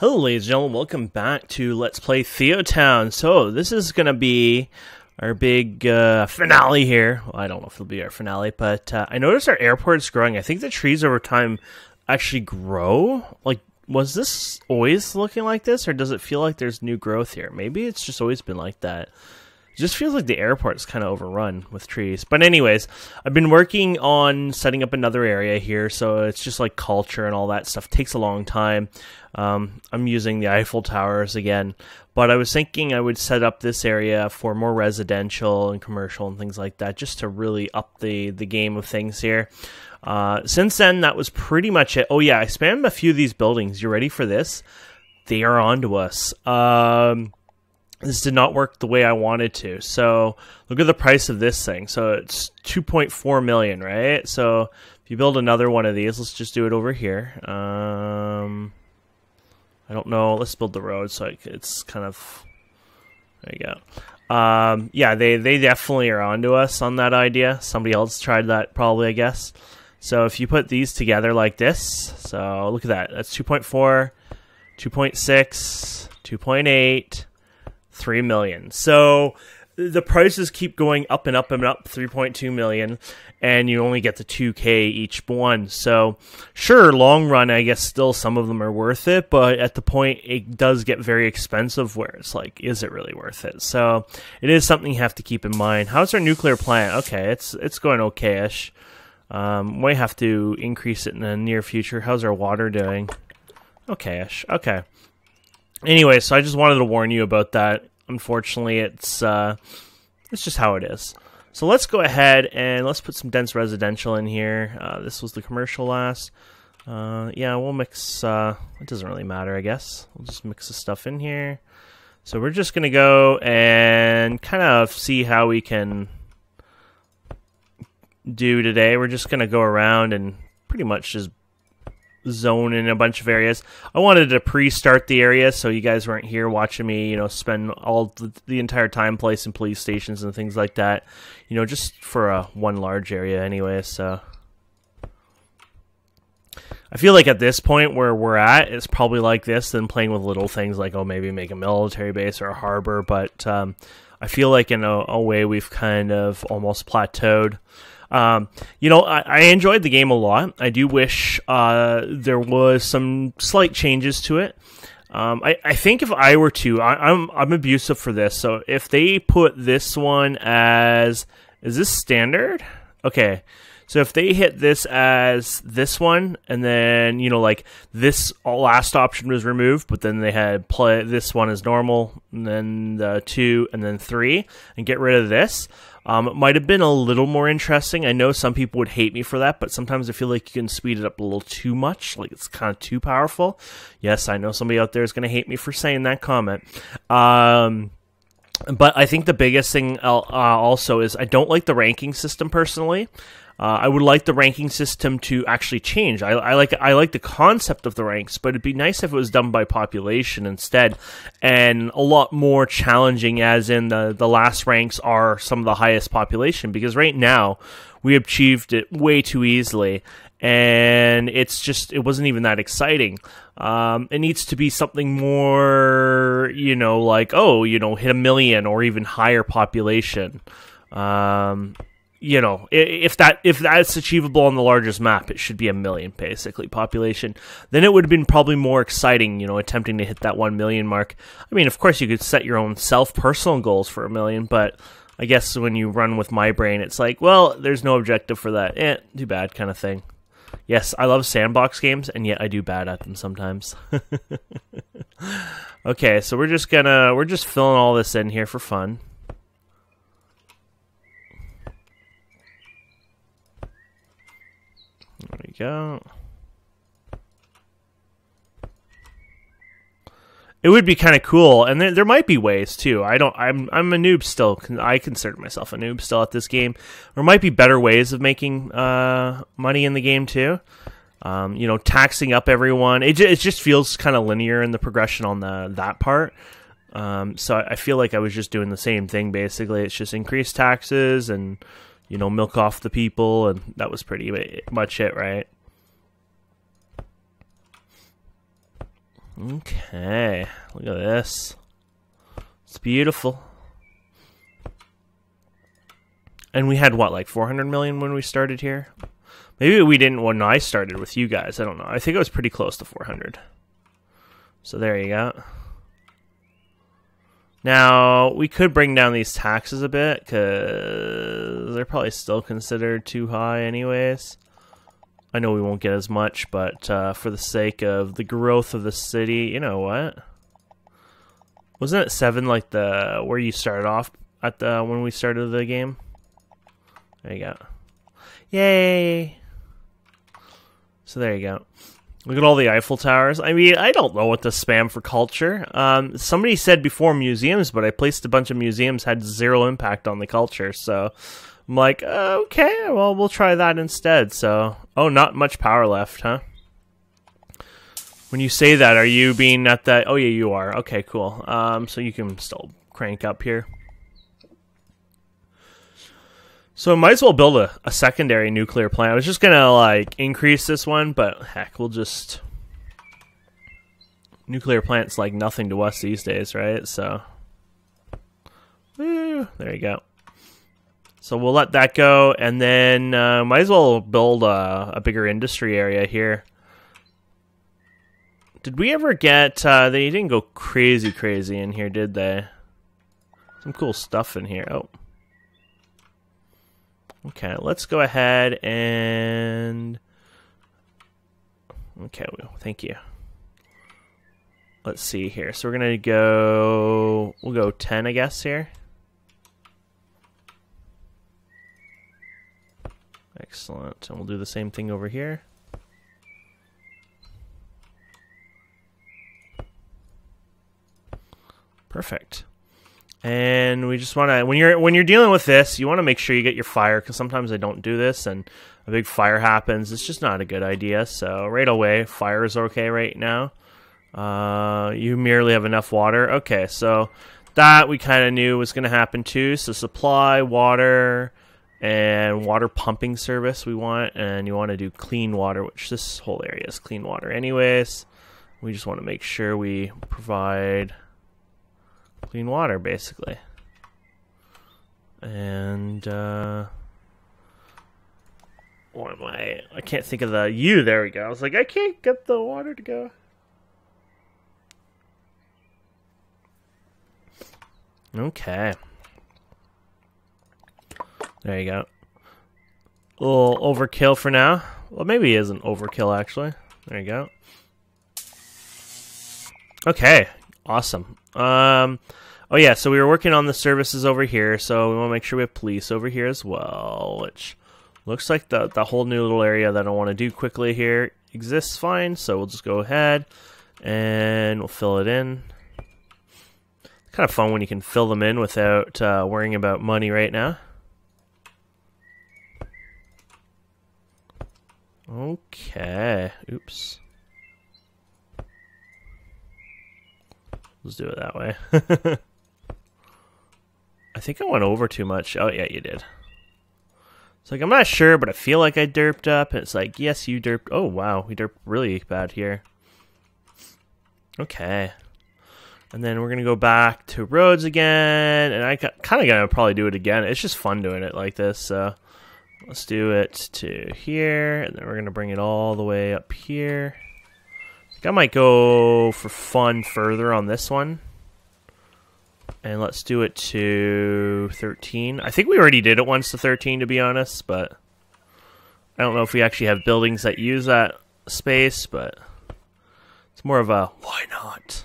Hello ladies and gentlemen, welcome back to Let's Play Theotown. So this is going to be our big finale here. Well, I don't know if it'll be our finale, but I noticed our airport's growing. I think the trees over time actually grow. Like, was this always looking like this, or does it feel like there's new growth here? Maybe it's just always been like that. It just feels like the airport's kind of overrun with trees. But anyways, I've been working on setting up another area here, so it's just like culture and all that stuff. It takes a long time. I'm using the Eiffel Towers again, but I was thinking I would set up this area for more residential and commercial and things like that, just to really up the game of things here. Since then, that was pretty much it. Oh yeah, I spammed a few of these buildings. You ready for this? They are onto us. This did not work the way I wanted to. So look at the price of this thing. So it's 2.4 million, right? So if you build another one of these, let's just do it over here. I don't know. Let's build the road. So it's kind of, there you go. Yeah, they definitely are onto us on that idea. Somebody else tried that probably, I guess. So if you put these together like this, so look at that. That's 2.4, 2.6, 2.8. 3 million. So the prices keep going up and up and up. 3.2 million, and you only get the 2K each one. So sure, long run, I guess still some of them are worth it, but at the point it does get very expensive where it's like, is it really worth it? So it is something you have to keep in mind. How's our nuclear plant? Okay, it's going okay-ish. We have to increase it in the near future. How's our water doing? Okay-ish. Okay. Anyway, so I just wanted to warn you about that. Unfortunately, it's just how it is. So let's go ahead and let's put some dense residential in here. This was the commercial last. Yeah, we'll mix. It doesn't really matter, I guess. We'll just mix the stuff in here. So we're just gonna go and kind of see how we can do today. We're just gonna go around and pretty much just zone in a bunch of areas. I wanted to pre-start the area so you guys weren't here watching me, you know, spend all the entire time placing police stations and things like that, you know, just for one large area anyway. So I feel like at this point where we're at, it's probably like this than playing with little things like, oh, maybe make a military base or a harbor. But I feel like in a way we've kind of almost plateaued. You know, I enjoyed the game a lot. I do wish there was some slight changes to it. I think if I were to, I'm abusive for this. So if they put this one as, is this standard? Okay. So if they hit this as this one, and then, you know, like this last option was removed, but then they had play this one as normal, and then the 2, and then 3, and get rid of this, it might have been a little more interesting. I know some people would hate me for that, but sometimes I feel like you can speed it up a little too much, like it's kind of too powerful. Yes, I know somebody out there is going to hate me for saying that comment. But I think the biggest thing also is I don't like the ranking system personally. I would like the ranking system to actually change. I like the concept of the ranks, but it'd be nice if it was done by population instead, and a lot more challenging, as in the last ranks are some of the highest population, because right now we achieved it way too easily, and it's just, it wasn't even that exciting. It needs to be something more, you know, like, oh, you know, hit 1 million or even higher population. You know, if that's achievable on the largest map, it should be 1 million, basically, population. Then it would have been probably more exciting, you know, attempting to hit that 1 million mark. I mean, of course, you could set your own self-personal goals for 1 million, but I guess when you run with my brain, it's like, well, there's no objective for that. Eh, too bad kind of thing. Yes, I love sandbox games, and yet I do bad at them sometimes. Okay, so we're just filling all this in here for fun. There we go. It would be kind of cool, and there might be ways too. I'm a noob still. I consider myself a noob still at this game. There might be better ways of making money in the game too. You know, taxing up everyone. It just feels kind of linear in the progression on that part. So I feel like I was just doing the same thing basically. It's just increased taxes and, you know, milk off the people, and that was pretty much it, right? Okay, look at this. It's beautiful. And we had what, like 400 million when we started here? Maybe we didn't when I started with you guys. I don't know. I think it was pretty close to 400. So there you go. Now, we could bring down these taxes a bit, because they're probably still considered too high anyways. I know we won't get as much, but for the sake of the growth of the city, you know what? Wasn't it 7 like the where you started off at the when we started the game? There you go. Yay! So there you go. Look at all the Eiffel Towers. I mean, I don't know what to spam for culture. Somebody said before museums, but I placed a bunch of museums, had zero impact on the culture. So I'm like, okay, well, we'll try that instead. So, oh, not much power left, huh? When you say that, are you being at that? Oh, yeah, you are. Okay, cool. So you can still crank up here. So I might as well build a secondary nuclear plant. I was just gonna like increase this one, but heck, we'll just nuclear plants like nothing to us these days, right? So woo, there you go. So we'll let that go, and then might as well build a bigger industry area here. Did we ever get? They didn't go crazy in here, did they? Some cool stuff in here. Oh. Okay, let's go ahead and... Okay, well, thank you. Let's see here. So we're going to go... We'll go 10, I guess, here. Excellent. And we'll do the same thing over here. Perfect. And we just want to, when you're dealing with this, you want to make sure you get your fire, because sometimes I don't do this and a big fire happens. It's just not a good idea. So right away, fire is okay right now. You merely have enough water. Okay, so that we kind of knew was going to happen too. So supply, water, and water pumping service we want. And you want to do clean water, which this whole area is clean water anyways. We just want to make sure we provide... clean water, basically. And, what am I? I can't think of the U. There we go. I was like, I can't get the water to go. Okay. There you go. A little overkill for now. Well, maybe it isn't overkill, actually. There you go. Okay. Awesome. Oh yeah, so we were working on the services over here, so we want to make sure we have police over here as well, which looks like the whole new little area that I want to do quickly here exists fine, so we'll just go ahead and we'll fill it in. It's kind of fun when you can fill them in without worrying about money right now. Okay, oops. Let's do it that way. I think I went over too much. Oh, yeah, you did. It's like, I'm not sure, but I feel like I derped up. It's like, yes, you derped. Oh, wow. We derped really bad here. Okay. And then we're going to go back to roads again. And I kind of got to probably do it again. It's just fun doing it like this. So let's do it to here. And then we're going to bring it all the way up here. I might go for fun further on this one. And let's do it to 13. I think we already did it once to 13, to be honest, but I don't know if we actually have buildings that use that space, but it's more of a why not?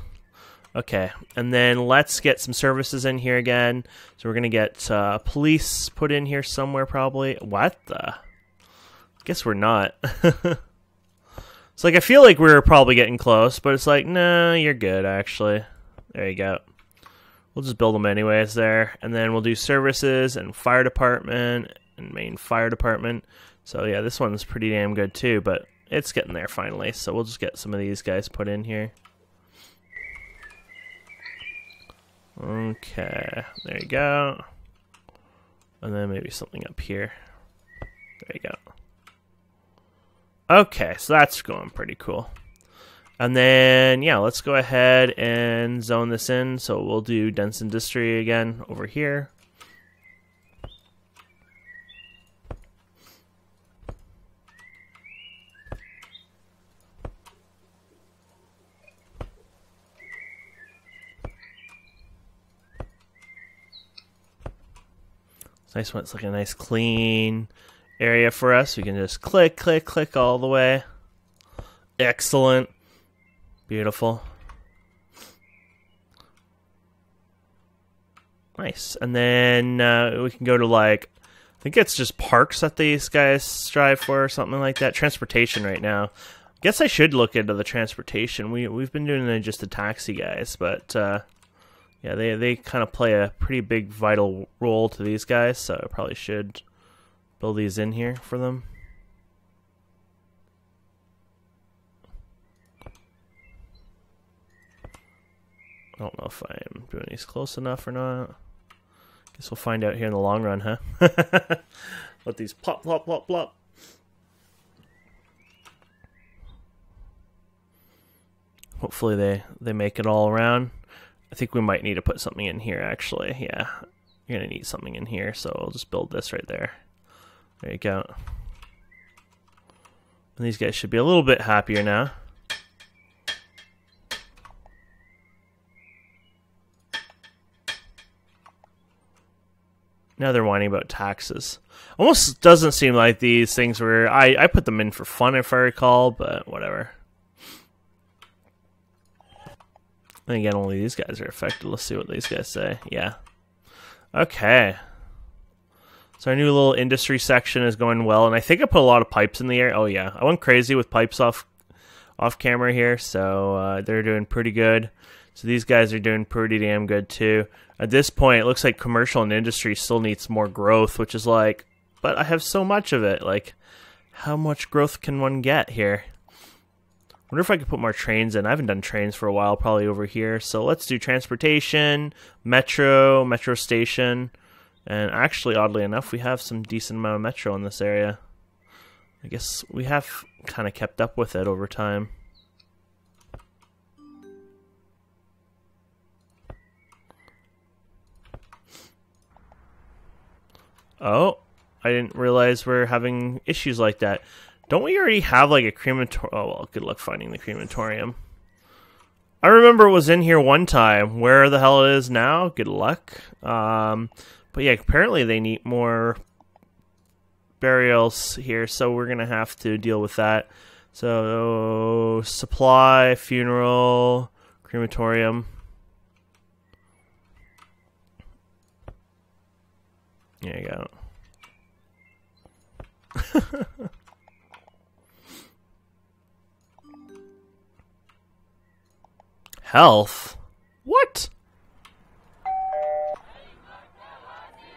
Okay, and then let's get some services in here again. So we're going to get police put in here somewhere probably. What the? I guess we're not. It's like, I feel like we were probably getting close, but it's like, no, you're good, actually. There you go. We'll just build them anyways there. And then we'll do services and fire department and main fire department. So, yeah, this one's pretty damn good, too, but it's getting there finally. So we'll just get some of these guys put in here. Okay, there you go. And then maybe something up here. There you go. Okay, so that's going pretty cool. And then, yeah, let's go ahead and zone this in. So we'll do dense industry again over here. It's nice when it's like a nice clean area for us. We can just click, click, click all the way. Excellent. Beautiful. Nice. And then we can go to, like, I think it's just parks that these guys strive for or something like that. Transportation right now. I guess I should look into the transportation. We've been doing just the taxi guys, but yeah, they kind of play a pretty big vital role to these guys, so I probably should build these in here for them. I don't know if I'm doing these close enough or not. Guess we'll find out here in the long run, huh? Let these plop, plop, plop, plop. Hopefully they make it all around. I think we might need to put something in here, actually. Yeah, you're going to need something in here, so I'll just build this right there. There you go. And these guys should be a little bit happier now. Now they're whining about taxes. Almost doesn't seem like these things were... I put them in for fun, if I recall, but whatever. And again, only these guys are affected. Let's see what these guys say. Yeah. Okay. So our new little industry section is going well, and I think I put a lot of pipes in the air. Oh, yeah. I went crazy with pipes off camera here, so they're doing pretty good. So these guys are doing pretty damn good, too. At this point, it looks like commercial and industry still needs more growth, which is like, but I have so much of it. Like, how much growth can one get here? I wonder if I could put more trains in. I haven't done trains for a while, probably over here. So let's do transportation, metro station. And actually, oddly enough, we have some decent amount of metro in this area. I guess we have kind of kept up with it over time. Oh, I didn't realize we're having issues like that. Don't we already have like a crematorium? Oh, well, good luck finding the crematorium. I remember it was in here one time. Where the hell it is now? Good luck. But yeah, apparently they need more burials here, so we're going to have to deal with that. So, supply, funeral, crematorium. There you go. Health? What?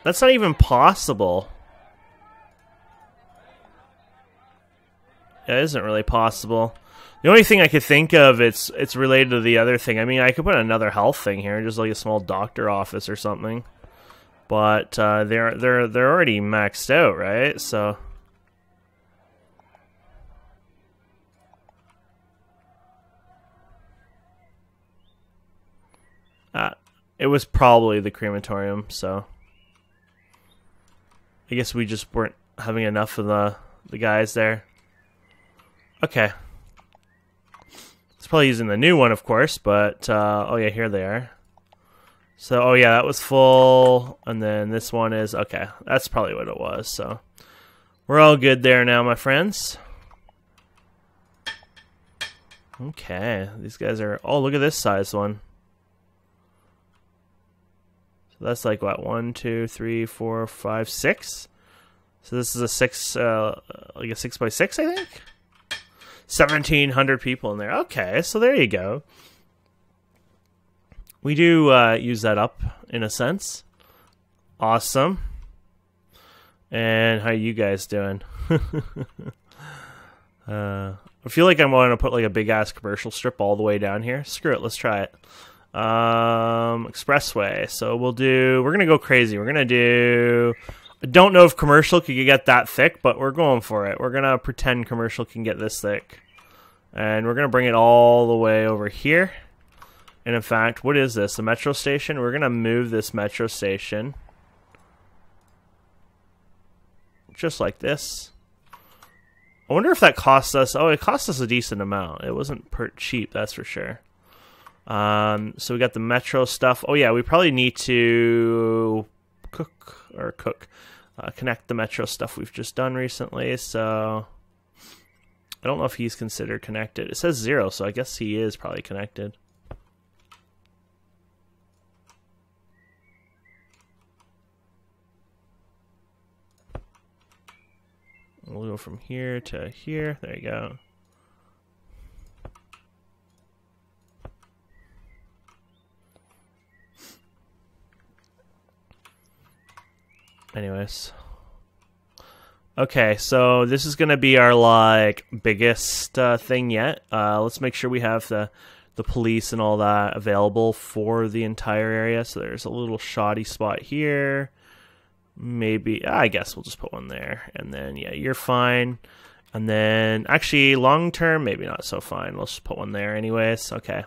That's not even possible. That isn't really possible. The only thing I could think of, it's related to the other thing. I mean, I could put another health thing here, just like a small doctor office or something. But they're already maxed out, right? So it was probably the crematorium. So I guess we just weren't having enough of the guys there. Okay, it's probably using the new one, of course. But oh yeah, here they are. So, oh yeah, that was full, and then this one is, okay, that's probably what it was, so. We're all good there now, my friends. Okay, these guys are, oh, look at this size one. So that's like, what, 1, 2, 3, 4, 5, 6? So this is a 6, like a 6 by 6, I think? 1,700 people in there. Okay, so there you go. We do use that up, in a sense. Awesome. And how are you guys doing? I feel like I'm going to put like a big-ass commercial strip all the way down here. Screw it, let's try it. Expressway. So we'll do... We're going to go crazy. We're going to do... I don't know if commercial could get that thick, but we're going for it. We're going to pretend commercial can get this thick. And we're going to bring it all the way over here. And in fact, what is this? The metro station? We're going to move this metro station. Just like this. I wonder if that cost us... Oh, it cost us a decent amount. It wasn't cheap, that's for sure. So we got the metro stuff. Oh yeah, we probably need to connect the metro stuff we've just done recently. So I don't know if he's considered connected. It says 0, so I guess he is probably connected. We'll go from here to here. There you go. Anyways. Okay, so this is going to be our like biggest thing yet. Let's make sure we have the police and all that available for the entire area. So there's a little shoddy spot here. Maybe, I guess we'll just put one there. And then, yeah, you're fine. And then, actually, long term, maybe not so fine. We'll just put one there anyways. Okay.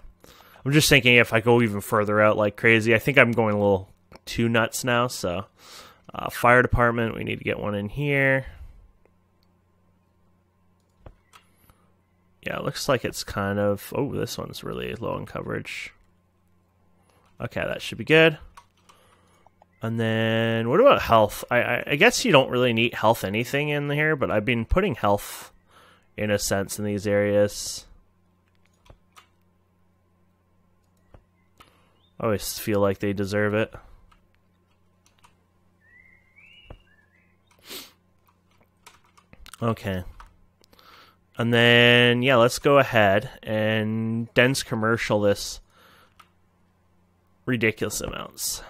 I'm just thinking if I go even further out like crazy. I think I'm going a little too nuts now. So, fire department, we need to get one in here. Yeah, it looks like it's kind of... Oh, this one's really low in coverage. Okay, that should be good. And then, what about health? I guess you don't really need health anything in here, but I've been putting health, in a sense, in these areas. I always feel like they deserve it. Okay. And then, yeah, let's go ahead and dense commercial this ridiculous amounts.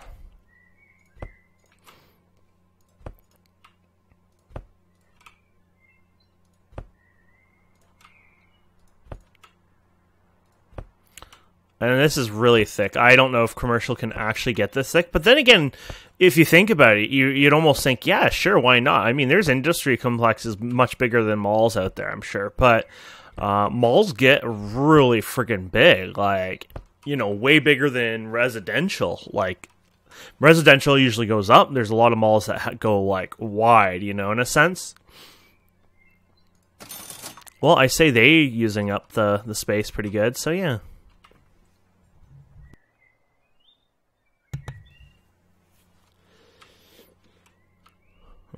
And this is really thick. I don't know if commercial can actually get this thick. But then again, if you think about it, you'd almost think, yeah, sure, why not? I mean, there's industry complexes much bigger than malls out there, I'm sure. But malls get really freaking big. Like, you know, way bigger than residential. Like, residential usually goes up. There's a lot of malls that go, like, wide, you know, in a sense. Well, I say they using up the space pretty good. So, yeah.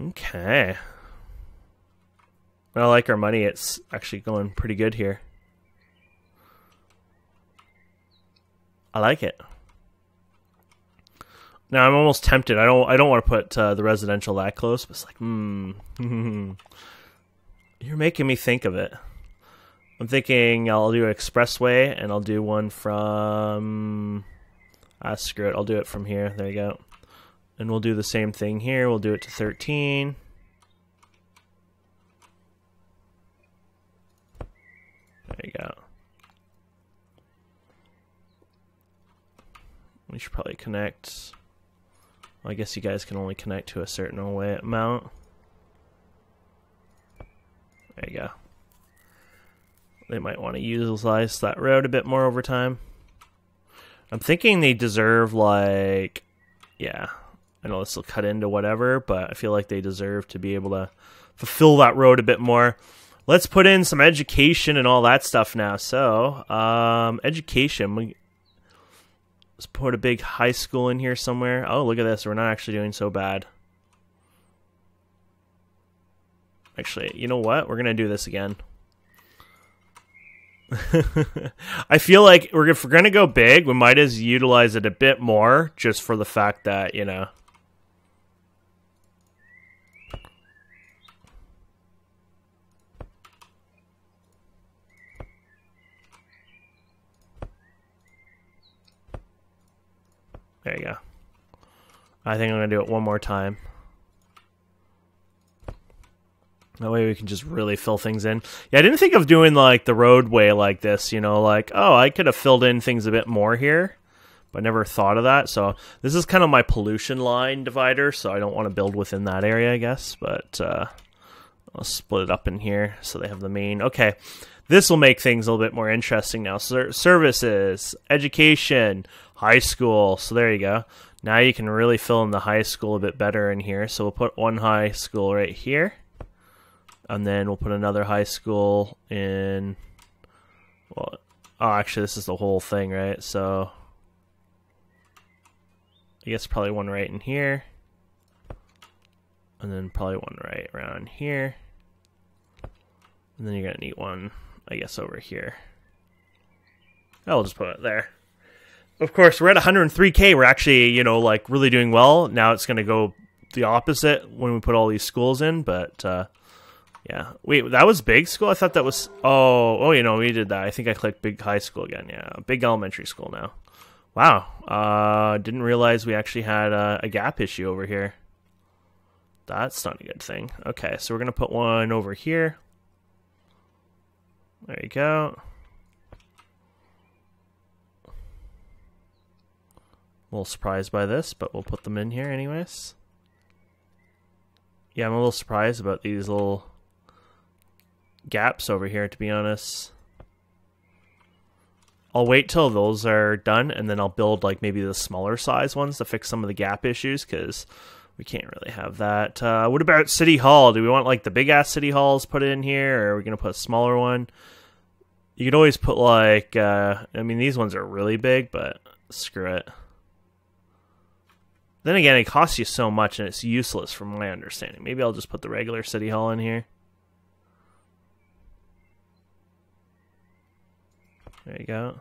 Okay. Well, like our money, it's actually going pretty good here. I like it. Now I'm almost tempted. I don't want to put the residential that close, but it's like, you're making me think of it. I'm thinking I'll do an expressway, and I'll do one from. Screw it. I'll do it from here. There you go. And we'll do the same thing here. We'll do it to 13. There you go. We should probably connect. Well, I guess you guys can only connect to a certain amount. There you go. They might want to utilize that road a bit more over time. I'm thinking they deserve, like, yeah. I know this will cut into whatever, but I feel like they deserve to be able to fulfill that road a bit more. Let's put in some education and all that stuff now. So, education. Let's put a big high school in here somewhere. Oh, look at this. We're not actually doing so bad. Actually, you know what? We're going to do this again. I feel like if we're going to go big, we might as utilize it a bit more just for the fact that, you know... There you go. I think I'm going to do it one more time. That way we can just really fill things in. Yeah, I didn't think of doing, like, the roadway like this, you know, like, oh, I could have filled in things a bit more here, but I never thought of that. So this is kind of my pollution line divider, so I don't want to build within that area, I guess, but I'll split it up in here so they have the main. Okay, this will make things a little bit more interesting now. So services, education, high school. So there you go. Now you can really fill in the high school a bit better in here. So we'll put one high school right here. And then we'll put another high school in... Well, oh, actually, this is the whole thing, right? So I guess probably one right in here. And then probably one right around here. And then you're going to need one, I guess, over here. I'll just put it there. Of course, we're at 103K. We're actually, you know, like really doing well. Now it's going to go the opposite when we put all these schools in. But, yeah. Wait, that was big school? I thought that was... Oh, you know, we did that. I think I clicked big high school again. Yeah, big elementary school now. Wow. Didn't realize we actually had a gap issue over here. That's not a good thing. Okay, so we're going to put one over here. There you go. I'm a little surprised by this, but we'll put them in here anyways. Yeah, I'm a little surprised about these little gaps over here, to be honest. I'll wait till those are done, and then I'll build like maybe the smaller size ones to fix some of the gap issues, because we can't really have that. What about City Hall? Do we want like the big-ass City Halls put in here, or are we going to put a smaller one? You could always put like... I mean, these ones are really big, but screw it. Then again, it costs you so much, and it's useless from my understanding. Maybe I'll just put the regular City Hall in here. There you go.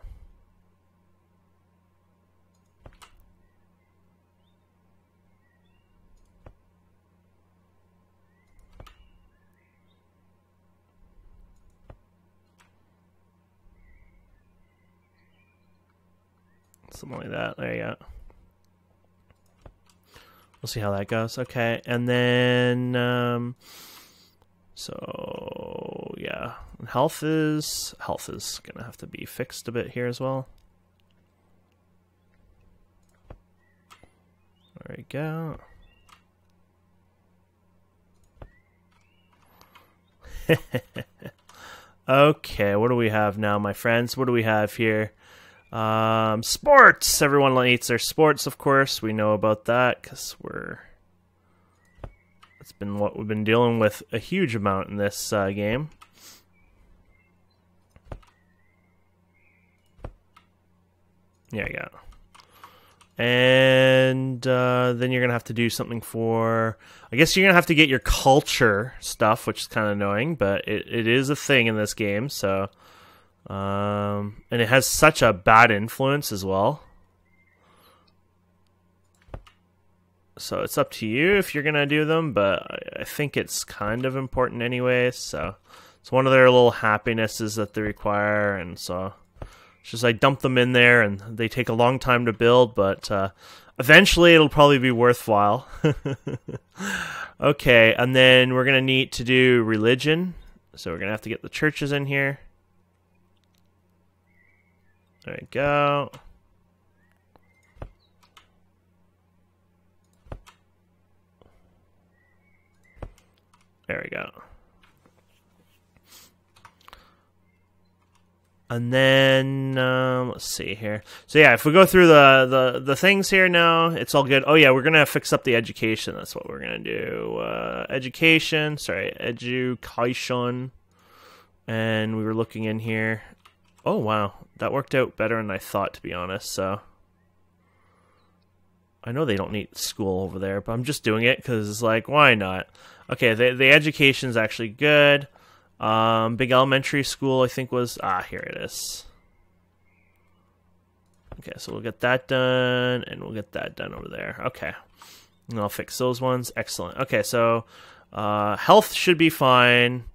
Something like that. There you go. We'll see how that goes. Okay, and then so yeah, health is gonna have to be fixed a bit here as well. There we go. Okay, what do we have now, my friends? What do we have here? Sports! Everyone eats their sports, of course. We know about that, because we're... It's been what we've been dealing with a huge amount in this game. There you go. And then you're going to have to do something for... I guess you're going to have to get your culture stuff, which is kind of annoying, but it is a thing in this game, so... and it has such a bad influence as well. So it's up to you if you're gonna do them, but I think it's kind of important anyway. So it's one of their little happinesses that they require, and so it's just I dump them in there, and they take a long time to build, but eventually it'll probably be worthwhile. Okay, and then we're gonna need to do religion, so we're gonna have to get the churches in here. There we go. There we go. And then, let's see here. So yeah, if we go through the things here now, it's all good. Oh yeah, we're going to fix up the education. That's what we're going to do. Education, sorry, education. And we were looking in here. Oh, wow. That worked out better than I thought, to be honest, so... I know they don't need school over there, but I'm just doing it because it's like, why not? Okay, the education's actually good. Big elementary school, I think, was... Ah, here it is. Okay, so we'll get that done, and we'll get that done over there. Okay. And I'll fix those ones. Excellent. Okay, so health should be fine.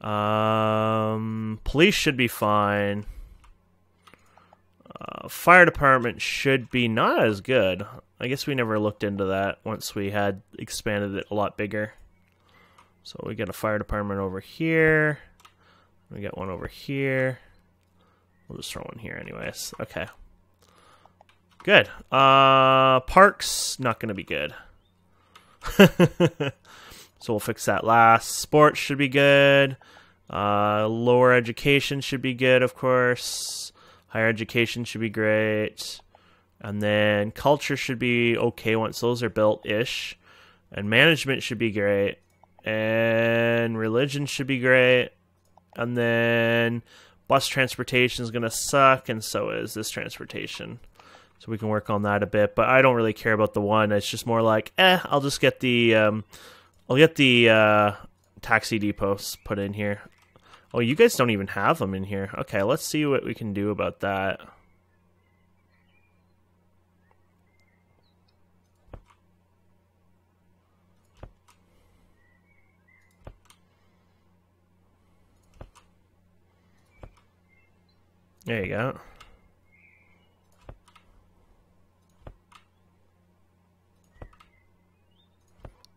Police should be fine. Fire department should be not as good. I guess we never looked into that once we had expanded it a lot bigger. So we got a fire department over here. We got one over here. We'll just throw one here anyways. Okay. Good. Parks, not going to be good. So we'll fix that last. Sports should be good. Lower education should be good, of course. Higher education should be great. And then culture should be okay once those are built-ish. And management should be great. And religion should be great. And then bus transportation is going to suck, and so is this transportation. So we can work on that a bit, but I don't really care about the one. It's just more like, I'll just get the, taxi depots put in here. Oh, you guys don't even have them in here. Okay, let's see what we can do about that. There you go.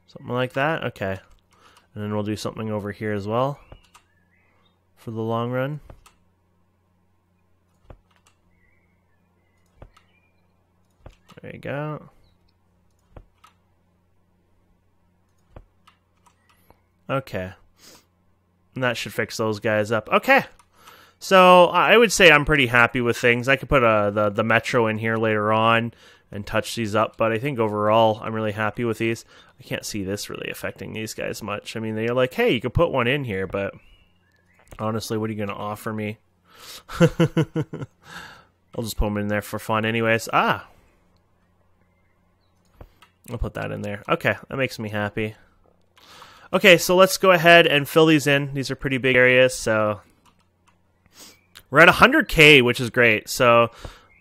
Something like that? Okay. And then we'll do something over here as well for the long run. There you go. Okay. And that should fix those guys up. Okay. So I would say I'm pretty happy with things. I could put the metro in here later on and touch these up, but I think overall I'm really happy with these. I can't see this really affecting these guys much. I mean, they're like, hey, you could put one in here, but honestly, what are you going to offer me? I'll just put them in there for fun anyways. Ah! I'll put that in there. Okay, that makes me happy. Okay, so let's go ahead and fill these in. These are pretty big areas, so... We're at 100K, which is great. So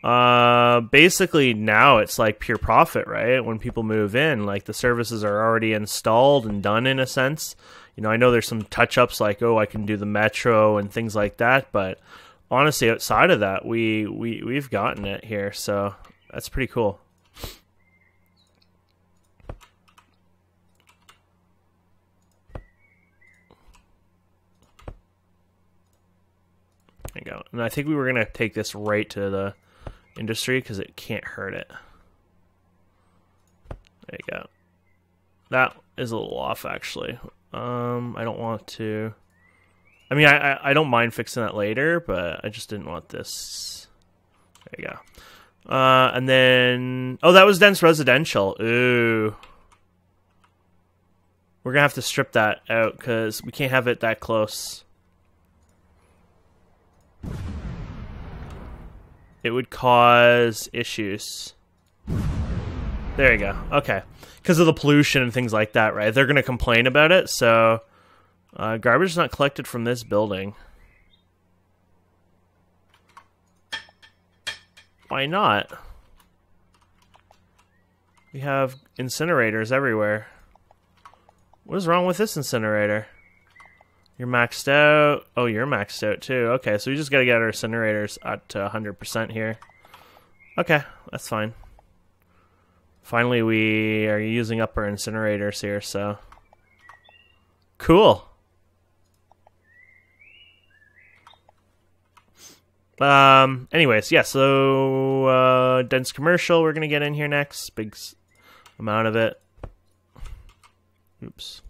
basically now it's like pure profit, right? When people move in, like the services are already installed and done in a sense. You know, I know there's some touch-ups like, oh, I can do the metro and things like that. But honestly, outside of that, we've gotten it here. So that's pretty cool. There you go. And I think we were going to take this right to the industry because it can't hurt it. There you go. That is a little off, actually. I don't want to... I mean, I don't mind fixing that later, but I just didn't want this. There you go. And then... Oh, that was dense residential. Ooh. We're going to have to strip that out because we can't have it that close. It would cause issues. There you go. Okay. Because of the pollution and things like that, right? They're going to complain about it, so... garbage is not collected from this building. Why not? We have incinerators everywhere. What is wrong with this incinerator? You're maxed out. Oh, you're maxed out too. Okay, so we just gotta get our incinerators at 100% here. Okay, that's fine. Finally, we are using up our incinerators here, so... Cool! Anyways, yeah, so... dense commercial we're gonna get in here next. Big amount of it. Oops.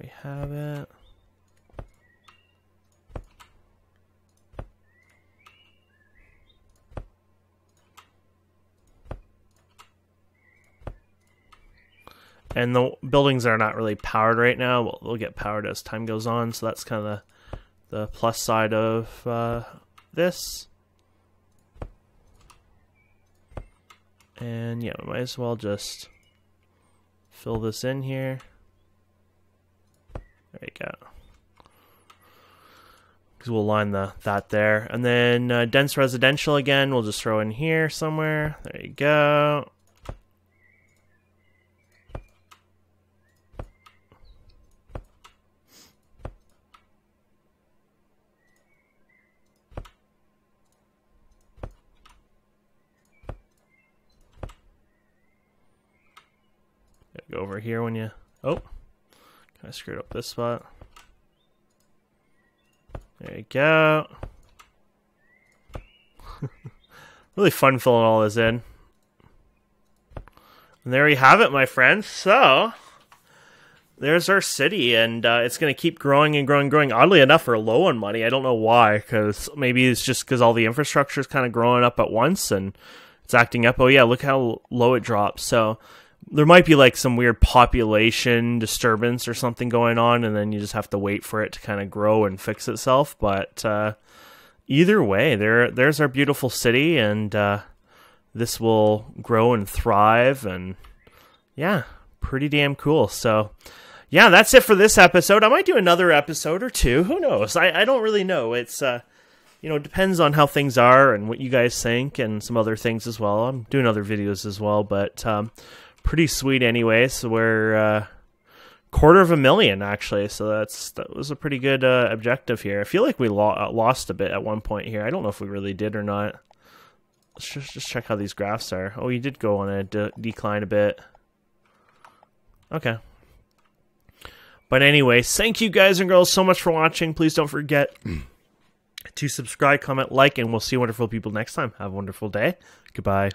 We have it. And the buildings are not really powered right now. They'll get powered as time goes on, so that's kind of the plus side of this. And yeah, we might as well just fill this in here. There you go. Because we'll line that there. And then dense residential again, we'll just throw in here somewhere. There you go. Gotta go over here when you... Oh. I screwed up this spot. There you go. Really fun filling all this in. And there you have it, my friends. So there's our city, and it's going to keep growing and growing and growing. Oddly enough, we're low on money. I don't know why, because maybe it's just because all the infrastructure is kind of growing up at once, and it's acting up. Oh, yeah, look how low it drops. So there might be like some weird population disturbance or something going on, and then you just have to wait for it to kind of grow and fix itself. But either way, there's our beautiful city, and this will grow and thrive, and yeah, pretty damn cool. So yeah, that's it for this episode. I might do another episode or two. Who knows? I don't really know. It's, you know, it depends on how things are and what you guys think and some other things as well. I'm doing other videos as well, but pretty sweet anyway. So we're $250,000 actually. So that was a pretty good objective here. I feel like we lost a bit at one point here. I don't know if we really did or not. Let's just check how these graphs are. Oh, you did go on a decline a bit. Okay. But anyways, thank you guys and girls so much for watching. Please don't forget to subscribe, comment, like, and we'll see wonderful people next time. Have a wonderful day. Goodbye.